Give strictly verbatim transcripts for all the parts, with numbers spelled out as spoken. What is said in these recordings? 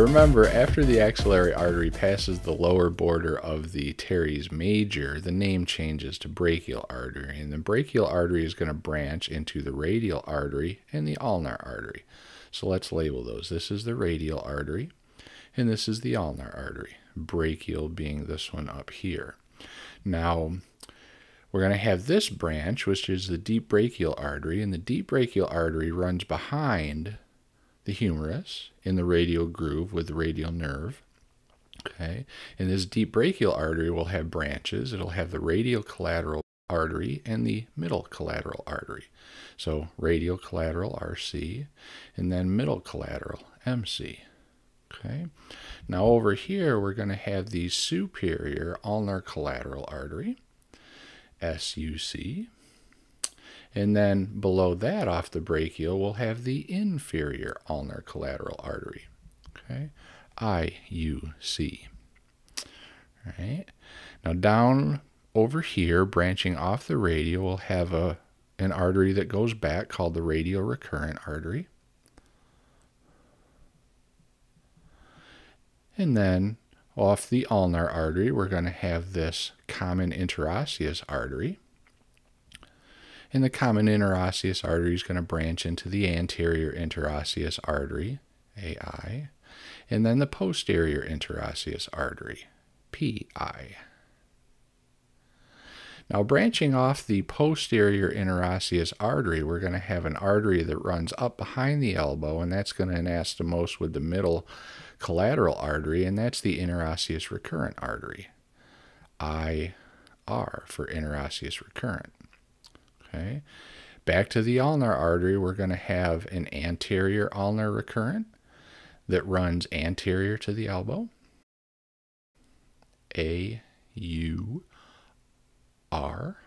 remember, after the axillary artery passes the lower border of the teres major, the name changes to brachial artery, and the brachial artery is going to branch into the radial artery and the ulnar artery. So let's label those. This is the radial artery, and this is the ulnar artery, brachial being this one up here. Now, we're going to have this branch, which is the deep brachial artery, and the deep brachial artery runs behind the humerus in the radial groove with the radial nerve. Okay, and this deep brachial artery will have branches. It'll have the radial collateral artery and the middle collateral artery. So radial collateral, R C, and then middle collateral, M C. Okay, now over here we're going to have the superior ulnar collateral artery, S U C, and then below that off the brachial we'll have the inferior ulnar collateral artery, okay, I U C. All right, now down over here branching off the radial we'll have a an artery that goes back called the radial recurrent artery, and then off the ulnar artery we're going to have this common interosseous artery, and the common interosseous artery is going to branch into the anterior interosseous artery, A I, and then the posterior interosseous artery, P I. Now branching off the posterior interosseous artery, we're going to have an artery that runs up behind the elbow, and that's going to anastomose with the middle collateral artery, and that's the interosseous recurrent artery, I R for interosseous recurrent. Okay. Back to the ulnar artery, we're going to have an anterior ulnar recurrent that runs anterior to the elbow, A U. R.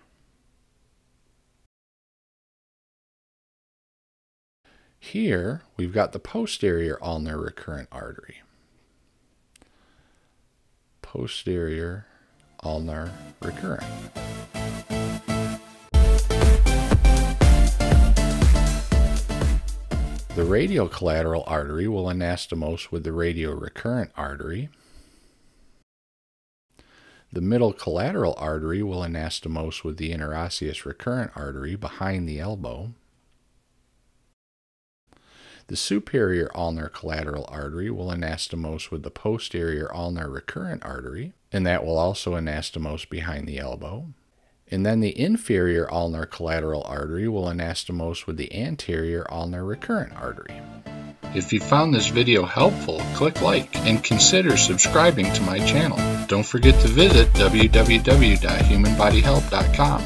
Here we've got the posterior ulnar recurrent artery, posterior ulnar recurrent. The radial collateral artery will anastomose with the radial recurrent artery. The middle collateral artery will anastomose with the interosseous recurrent artery behind the elbow. The superior ulnar collateral artery will anastomose with the posterior ulnar recurrent artery, and that will also anastomose behind the elbow. And then the inferior ulnar collateral artery will anastomose with the anterior ulnar recurrent artery. If you found this video helpful, click like and consider subscribing to my channel. Don't forget to visit w w w dot human body help dot com.